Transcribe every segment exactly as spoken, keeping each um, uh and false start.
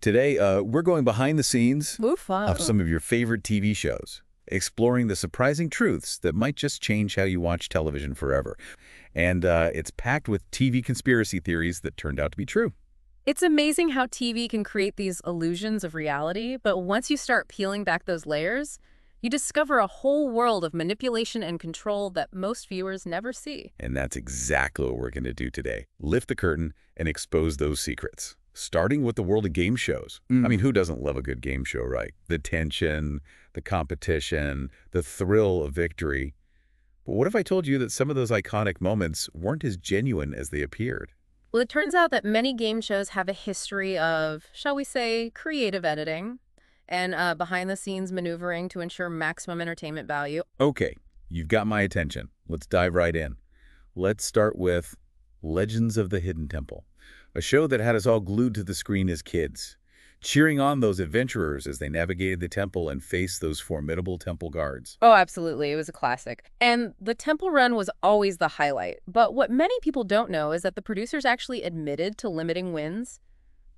Today, uh, we're going behind the scenes of some of your favorite T V shows, exploring the surprising truths that might just change how you watch television forever. And uh, it's packed with T V conspiracy theories that turned out to be true. It's amazing how T V can create these illusions of reality, but once you start peeling back those layers, you discover a whole world of manipulation and control that most viewers never see. And that's exactly what we're going to do today. Lift the curtain and expose those secrets, starting with the world of game shows. Mm. I mean, who doesn't love a good game show, right? The tension, the competition, the thrill of victory. But what if I told you that some of those iconic moments weren't as genuine as they appeared? Well, it turns out that many game shows have a history of, shall we say, creative editing and uh, behind-the-scenes maneuvering to ensure maximum entertainment value. Okay, you've got my attention. Let's dive right in. Let's start with Legends of the Hidden Temple, a show that had us all glued to the screen as kids, cheering on those adventurers as they navigated the temple and faced those formidable temple guards. Oh, absolutely. It was a classic. And the temple run was always the highlight. But what many people don't know is that the producers actually admitted to limiting wins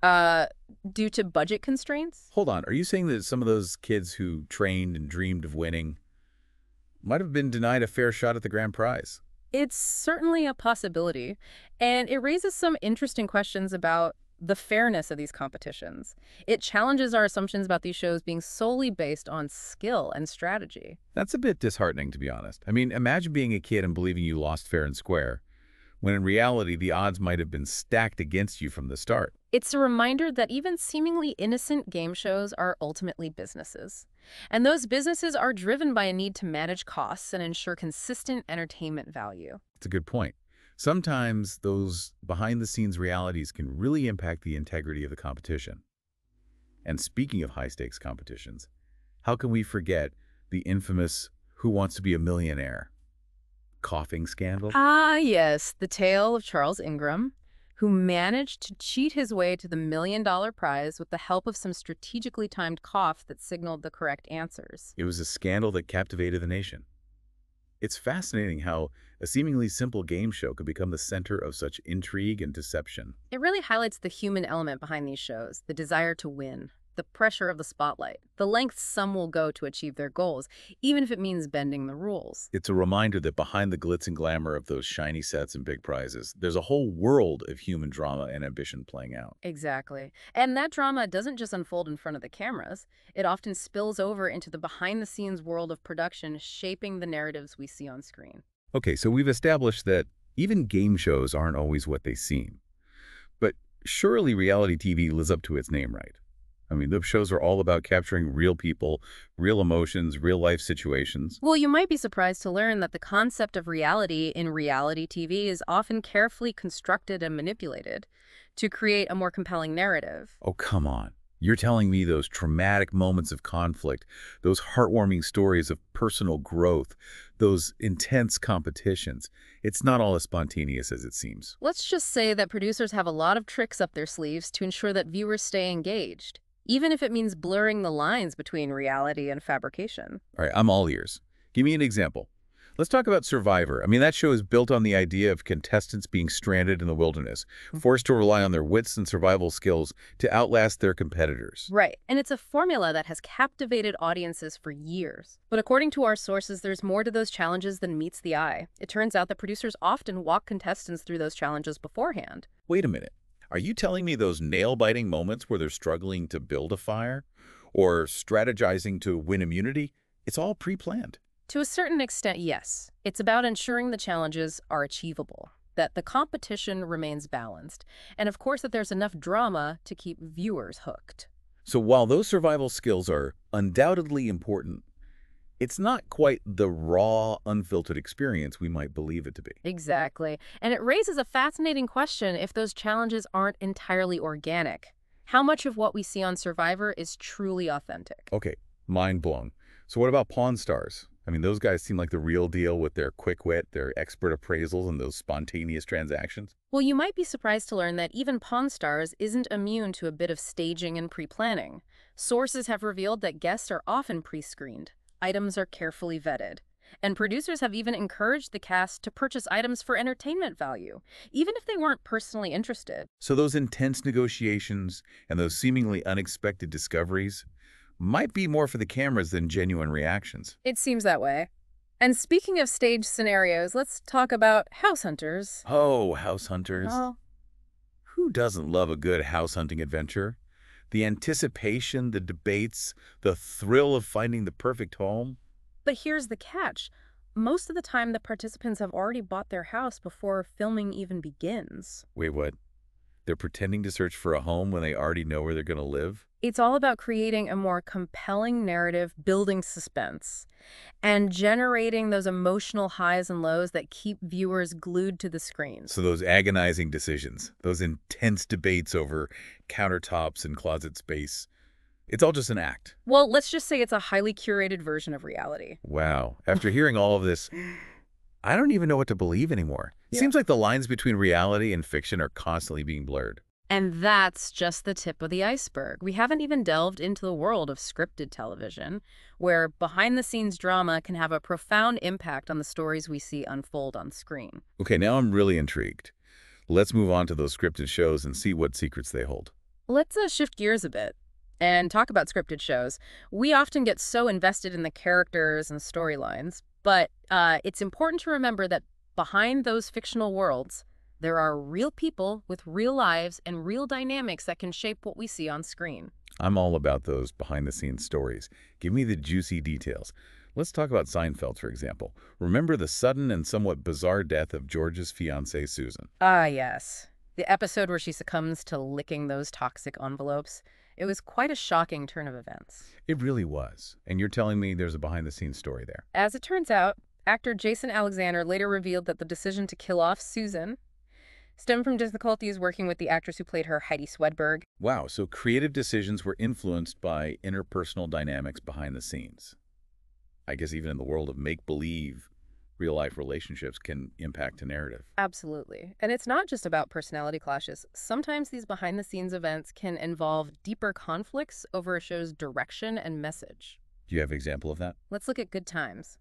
uh, due to budget constraints. Hold on. Are you saying that some of those kids who trained and dreamed of winning might have been denied a fair shot at the grand prize? It's certainly a possibility. And it raises some interesting questions about the fairness of these competitions. It challenges our assumptions about these shows being solely based on skill and strategy. That's a bit disheartening, to be honest. I mean, imagine being a kid and believing you lost fair and square, when in reality, the odds might have been stacked against you from the start. It's a reminder that even seemingly innocent game shows are ultimately businesses. And those businesses are driven by a need to manage costs and ensure consistent entertainment value. That's a good point. Sometimes those behind-the-scenes realities can really impact the integrity of the competition. And speaking of high-stakes competitions, how can we forget the infamous Who Wants to Be a Millionaire coughing scandal? Ah, yes, the tale of Charles Ingram, who managed to cheat his way to the million-dollar prize with the help of some strategically timed cough that signaled the correct answers. It was a scandal that captivated the nation. It's fascinating how a seemingly simple game show could become the center of such intrigue and deception. It really highlights the human element behind these shows, the desire to win, the pressure of the spotlight, the lengths some will go to achieve their goals, even if it means bending the rules. It's a reminder that behind the glitz and glamour of those shiny sets and big prizes, there's a whole world of human drama and ambition playing out. Exactly. And that drama doesn't just unfold in front of the cameras. It often spills over into the behind-the-scenes world of production, shaping the narratives we see on screen. Okay, so we've established that even game shows aren't always what they seem. But surely reality T V lives up to its name, right? I mean, those shows are all about capturing real people, real emotions, real-life situations. Well, you might be surprised to learn that the concept of reality in reality T V is often carefully constructed and manipulated to create a more compelling narrative. Oh, come on. You're telling me those traumatic moments of conflict, those heartwarming stories of personal growth, those intense competitions, it's not all as spontaneous as it seems. Let's just say that producers have a lot of tricks up their sleeves to ensure that viewers stay engaged, even if it means blurring the lines between reality and fabrication. All right, I'm all ears. Give me an example. Let's talk about Survivor. I mean, that show is built on the idea of contestants being stranded in the wilderness, forced to rely on their wits and survival skills to outlast their competitors. Right, and it's a formula that has captivated audiences for years. But according to our sources, there's more to those challenges than meets the eye. It turns out that producers often walk contestants through those challenges beforehand. Wait a minute. Are you telling me those nail-biting moments where they're struggling to build a fire or strategizing to win immunity, it's all pre-planned? To a certain extent, yes. It's about ensuring the challenges are achievable, that the competition remains balanced, and of course that there's enough drama to keep viewers hooked. So while those survival skills are undoubtedly important, it's not quite the raw, unfiltered experience we might believe it to be. Exactly. And it raises a fascinating question if those challenges aren't entirely organic. How much of what we see on Survivor is truly authentic? Okay, mind blown. So what about Pawn Stars? I mean, those guys seem like the real deal with their quick wit, their expert appraisals, and those spontaneous transactions. Well, you might be surprised to learn that even Pawn Stars isn't immune to a bit of staging and pre-planning. Sources have revealed that guests are often pre-screened. Items are carefully vetted, And producers have even encouraged the cast to purchase items for entertainment value, even if they weren't personally interested. So those intense negotiations and those seemingly unexpected discoveries might be more for the cameras than genuine reactions. It seems that way. And speaking of stage scenarios, let's talk about House Hunters. Oh, House Hunters. Oh. Who doesn't love a good house hunting adventure? The anticipation, the debates, the thrill of finding the perfect home. But here's the catch. Most of the time, the participants have already bought their house before filming even begins. Wait, what? They're pretending to search for a home when they already know where they're going to live? It's all about creating a more compelling narrative, building suspense, and generating those emotional highs and lows that keep viewers glued to the screen. So those agonizing decisions, those intense debates over countertops and closet space, it's all just an act. Well, let's just say it's a highly curated version of reality. Wow. After hearing all of this, I don't even know what to believe anymore. It yeah. seems like the lines between reality and fiction are constantly being blurred. And that's just the tip of the iceberg. We haven't even delved into the world of scripted television, where behind-the-scenes drama can have a profound impact on the stories we see unfold on screen. Okay, now I'm really intrigued. Let's move on to those scripted shows and see what secrets they hold. Let's uh, shift gears a bit and talk about scripted shows. We often get so invested in the characters and storylines, but uh, it's important to remember that behind those fictional worlds, there are real people with real lives and real dynamics that can shape what we see on screen. I'm all about those behind-the-scenes stories. Give me the juicy details. Let's talk about Seinfeld, for example. Remember the sudden and somewhat bizarre death of George's fiancée, Susan? Ah, yes. The episode where she succumbs to licking those toxic envelopes. It was quite a shocking turn of events. It really was. And you're telling me there's a behind-the-scenes story there. As it turns out, actor Jason Alexander later revealed that the decision to kill off Susan stemmed from difficulties working with the actress who played her, Heidi Swedberg. Wow, so creative decisions were influenced by interpersonal dynamics behind the scenes. I guess even in the world of make-believe, real-life relationships can impact a narrative. Absolutely. And it's not just about personality clashes. Sometimes these behind-the-scenes events can involve deeper conflicts over a show's direction and message. Do you have an example of that? Let's look at Good Times.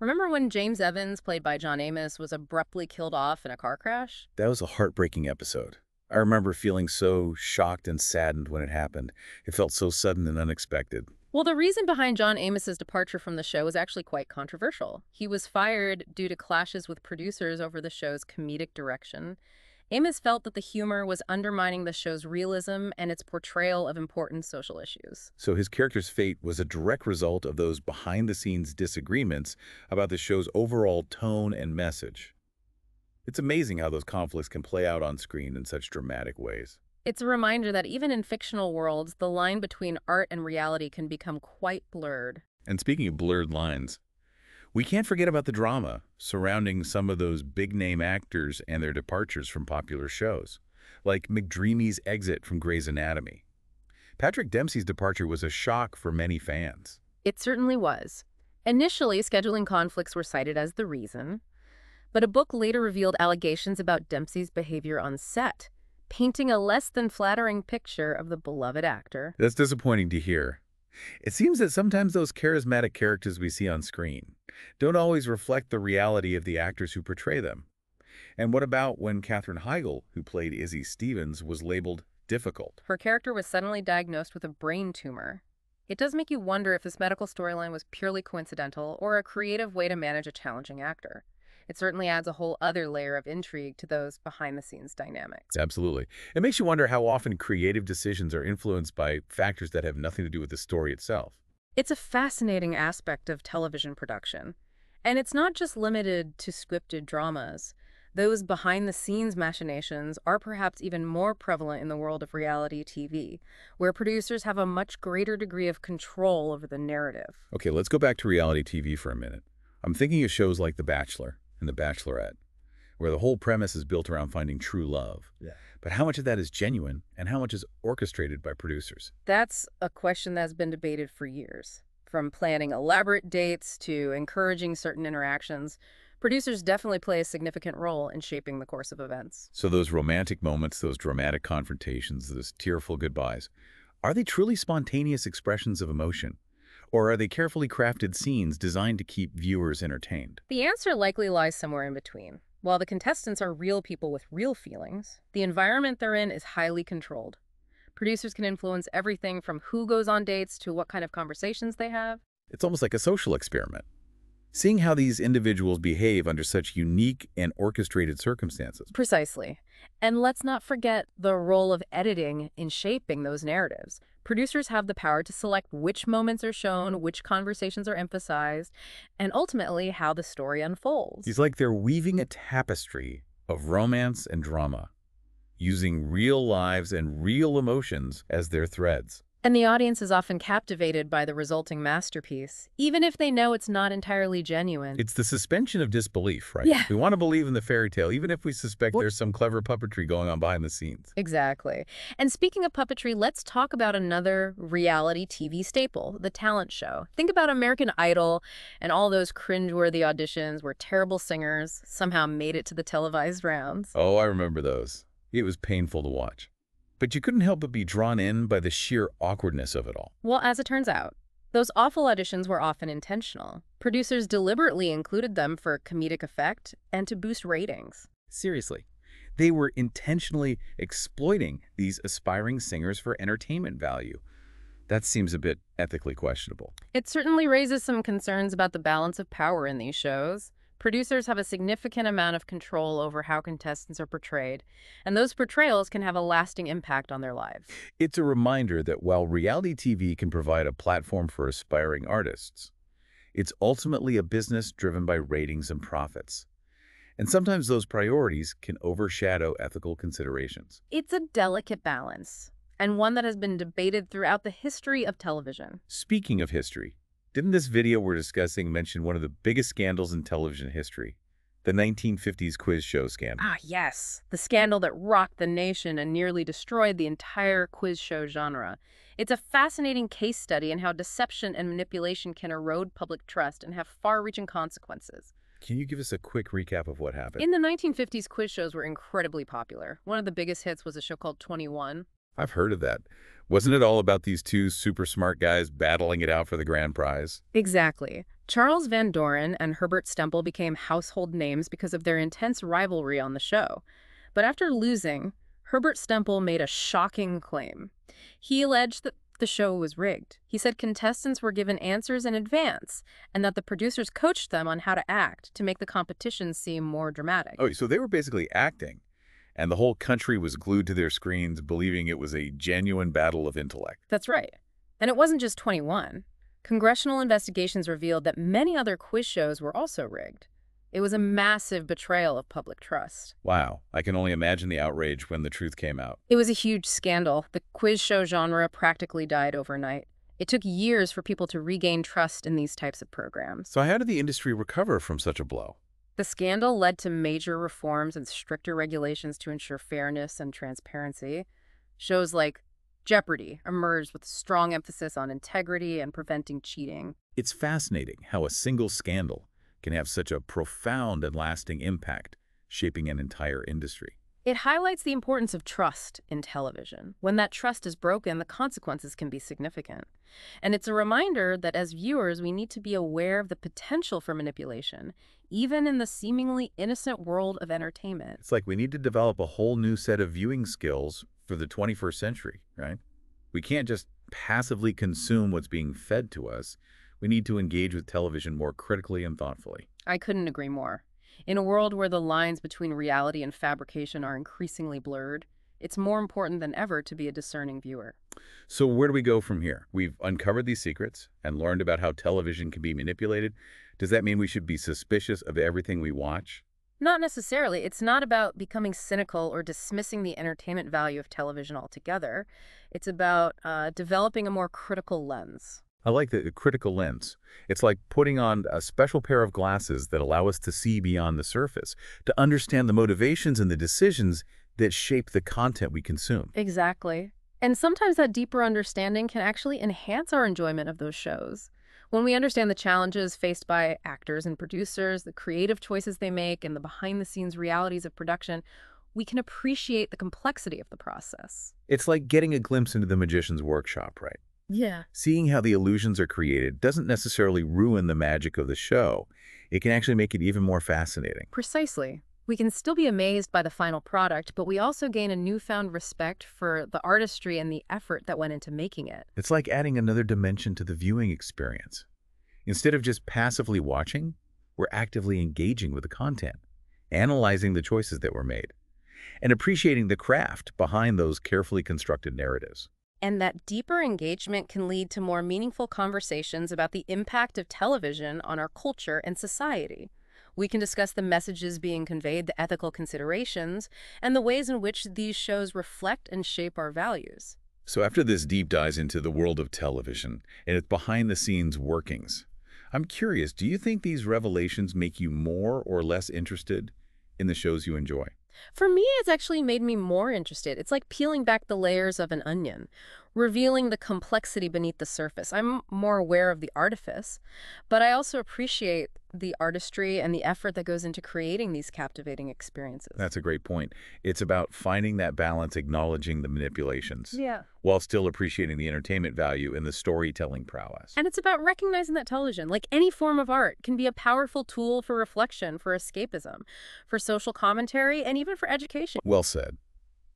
Remember when James Evans, played by John Amos, was abruptly killed off in a car crash? That was a heartbreaking episode. I remember feeling so shocked and saddened when it happened. It felt so sudden and unexpected. Well, the reason behind John Amos's departure from the show was actually quite controversial. He was fired due to clashes with producers over the show's comedic direction. Amos felt that the humor was undermining the show's realism and its portrayal of important social issues. So his character's fate was a direct result of those behind-the-scenes disagreements about the show's overall tone and message. It's amazing how those conflicts can play out on screen in such dramatic ways. It's a reminder that even in fictional worlds, the line between art and reality can become quite blurred. And speaking of blurred lines, we can't forget about the drama surrounding some of those big-name actors and their departures from popular shows, like McDreamy's exit from Grey's Anatomy. Patrick Dempsey's departure was a shock for many fans. It certainly was. Initially, scheduling conflicts were cited as the reason, but a book later revealed allegations about Dempsey's behavior on set, painting a less-than-flattering picture of the beloved actor. That's disappointing to hear. It seems that sometimes those charismatic characters we see on screen don't always reflect the reality of the actors who portray them. And what about when Katherine Heigl, who played Izzy Stevens, was labeled difficult? Her character was suddenly diagnosed with a brain tumor. It does make you wonder if this medical storyline was purely coincidental or a creative way to manage a challenging actor. It certainly adds a whole other layer of intrigue to those behind-the-scenes dynamics. Absolutely. It makes you wonder how often creative decisions are influenced by factors that have nothing to do with the story itself. It's a fascinating aspect of television production. And it's not just limited to scripted dramas. Those behind-the-scenes machinations are perhaps even more prevalent in the world of reality T V, where producers have a much greater degree of control over the narrative. Okay, let's go back to reality T V for a minute. I'm thinking of shows like The Bachelor and The Bachelorette, where the whole premise is built around finding true love. Yeah. But how much of that is genuine and how much is orchestrated by producers? That's a question that's been debated for years. From planning elaborate dates to encouraging certain interactions, producers definitely play a significant role in shaping the course of events. So those romantic moments, those dramatic confrontations, those tearful goodbyes, are they truly spontaneous expressions of emotion? Or are they carefully crafted scenes designed to keep viewers entertained? The answer likely lies somewhere in between. While the contestants are real people with real feelings, the environment they're in is highly controlled. Producers can influence everything from who goes on dates to what kind of conversations they have. It's almost like a social experiment. Seeing how these individuals behave under such unique and orchestrated circumstances. Precisely. And let's not forget the role of editing in shaping those narratives. Producers have the power to select which moments are shown, which conversations are emphasized, and ultimately how the story unfolds. It's like they're weaving a tapestry of romance and drama, using real lives and real emotions as their threads. And the audience is often captivated by the resulting masterpiece, even if they know it's not entirely genuine. It's the suspension of disbelief, right? Yeah. We want to believe in the fairy tale, even if we suspect what? There's some clever puppetry going on behind the scenes. Exactly. And speaking of puppetry, let's talk about another reality T V staple, the talent show. Think about American Idol and all those cringeworthy auditions where terrible singers somehow made it to the televised rounds. Oh, I remember those. It was painful to watch. But you couldn't help but be drawn in by the sheer awkwardness of it all. Well, as it turns out, those awful auditions were often intentional. Producers deliberately included them for comedic effect and to boost ratings. Seriously, they were intentionally exploiting these aspiring singers for entertainment value. That seems a bit ethically questionable. It certainly raises some concerns about the balance of power in these shows. Producers have a significant amount of control over how contestants are portrayed, and those portrayals can have a lasting impact on their lives. It's a reminder that while reality T V can provide a platform for aspiring artists, it's ultimately a business driven by ratings and profits. And sometimes those priorities can overshadow ethical considerations. It's a delicate balance, and one that has been debated throughout the history of television. Speaking of history, didn't this video we're discussing mention one of the biggest scandals in television history, the nineteen fifties quiz show scandal? Ah, yes. The scandal that rocked the nation and nearly destroyed the entire quiz show genre. It's a fascinating case study in how deception and manipulation can erode public trust and have far-reaching consequences. Can you give us a quick recap of what happened? In the nineteen fifties, quiz shows were incredibly popular. One of the biggest hits was a show called twenty-one. I've heard of that. Wasn't it all about these two super smart guys battling it out for the grand prize? Exactly. Charles Van Doren and Herbert Stempel became household names because of their intense rivalry on the show. But after losing, Herbert Stempel made a shocking claim. He alleged that the show was rigged. He said contestants were given answers in advance and that the producers coached them on how to act to make the competition seem more dramatic. Oh, so they were basically acting. And the whole country was glued to their screens, believing it was a genuine battle of intellect. That's right. And it wasn't just twenty-one. Congressional investigations revealed that many other quiz shows were also rigged. It was a massive betrayal of public trust. Wow. I can only imagine the outrage when the truth came out. It was a huge scandal. The quiz show genre practically died overnight. It took years for people to regain trust in these types of programs. So how did the industry recover from such a blow? The scandal led to major reforms and stricter regulations to ensure fairness and transparency. Shows like Jeopardy emerged with a strong emphasis on integrity and preventing cheating. It's fascinating how a single scandal can have such a profound and lasting impact, shaping an entire industry. It highlights the importance of trust in television. When that trust is broken, the consequences can be significant. And it's a reminder that as viewers, we need to be aware of the potential for manipulation, even in the seemingly innocent world of entertainment. It's like we need to develop a whole new set of viewing skills for the twenty-first century, right? We can't just passively consume what's being fed to us. We need to engage with television more critically and thoughtfully. I couldn't agree more. In a world where the lines between reality and fabrication are increasingly blurred, it's more important than ever to be a discerning viewer. So where do we go from here? We've uncovered these secrets and learned about how television can be manipulated. Does that mean we should be suspicious of everything we watch? Not necessarily. It's not about becoming cynical or dismissing the entertainment value of television altogether. It's about uh, developing a more critical lens. I like the, the critical lens. It's like putting on a special pair of glasses that allow us to see beyond the surface, to understand the motivations and the decisions that shape the content we consume. Exactly. And sometimes that deeper understanding can actually enhance our enjoyment of those shows. When we understand the challenges faced by actors and producers, the creative choices they make, and the behind-the-scenes realities of production, we can appreciate the complexity of the process. It's like getting a glimpse into the magician's workshop, right? Yeah. Seeing how the illusions are created doesn't necessarily ruin the magic of the show. It can actually make it even more fascinating. Precisely. We can still be amazed by the final product, but we also gain a newfound respect for the artistry and the effort that went into making it. It's like adding another dimension to the viewing experience. Instead of just passively watching, we're actively engaging with the content, analyzing the choices that were made, and appreciating the craft behind those carefully constructed narratives. And that deeper engagement can lead to more meaningful conversations about the impact of television on our culture and society. We can discuss the messages being conveyed, the ethical considerations, and the ways in which these shows reflect and shape our values. So after this deep dive into the world of television and its behind-the-scenes workings, I'm curious, do you think these revelations make you more or less interested in the shows you enjoy? For me, it's actually made me more interested. It's like peeling back the layers of an onion, revealing the complexity beneath the surface. I'm more aware of the artifice, but I also appreciate the artistry and the effort that goes into creating these captivating experiences. That's a great point. It's about finding that balance, acknowledging the manipulations, yeah, while still appreciating the entertainment value and the storytelling prowess. And it's about recognizing that television, like any form of art, can be a powerful tool for reflection, for escapism, for social commentary, and even for education. Well said.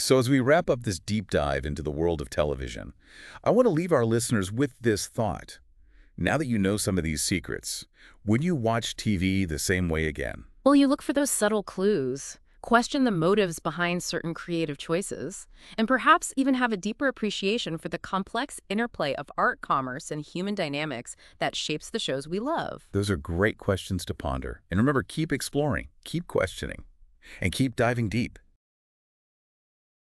So as we wrap up this deep dive into the world of television, I want to leave our listeners with this thought. Now that you know some of these secrets, would you watch T V the same way again? Well, you look for those subtle clues, question the motives behind certain creative choices, and perhaps even have a deeper appreciation for the complex interplay of art, commerce, and human dynamics that shapes the shows we love. Those are great questions to ponder. And remember, keep exploring, keep questioning, and keep diving deep.